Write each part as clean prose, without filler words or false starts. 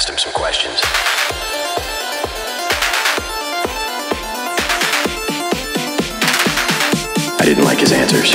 asked him some questions. I didn't like his answers.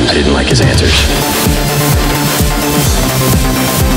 I didn't like his answers.